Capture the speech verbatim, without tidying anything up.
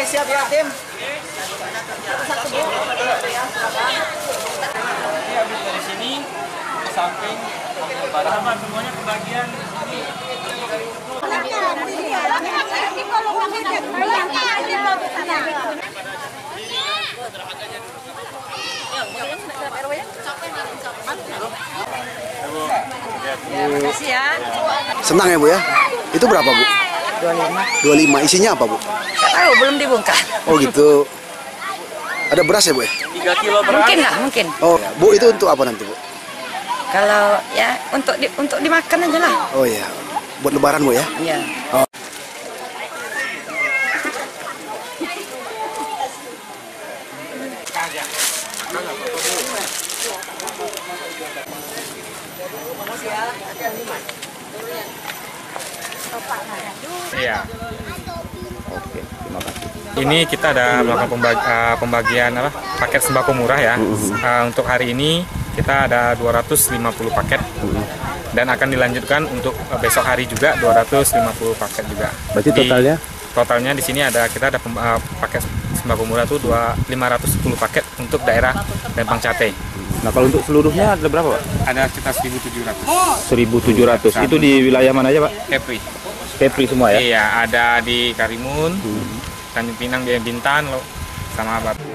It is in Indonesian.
Oke, siap ya tim. Jadi habis dari sini ke samping sama semuanya kebagian. Senang ya Bu ya? Itu berapa Bu? dua puluh lima. dua puluh lima. Isinya apa Bu? Nggak tahu, belum dibongkar. Oh gitu. Ada beras ya Bu ya? tiga kilo beras. Mungkin lah, mungkin. Oh Bu, itu untuk apa nanti Bu? Kalau ya untuk di, untuk dimakan aja lah. Oh iya, buat lebaran Bu ya? Iya. Oh. Iya. Oke, terima kasih. Ini kita ada melakukan pembagi, uh, pembagian apa? Paket sembako murah ya. Mm-hmm. uh, untuk hari ini kita ada dua ratus lima puluh paket. Mm-hmm. Dan akan dilanjutkan untuk uh, besok hari juga dua ratus lima puluh paket juga. Berarti di, totalnya? Totalnya di sini ada kita ada uh, paket sembako murah tuh lima ratus sepuluh paket untuk daerah Rempang Cate. Nah, kalau untuk seluruhnya ada berapa, Pak? Ada sekitar seribu tujuh ratus. seribu tujuh ratus. Itu di wilayah mana aja, Pak? Kepri. Kepri semua ya? Iya, ada di Karimun, hmm. Tanjung Pinang, di Bintan, loh, sama Batam.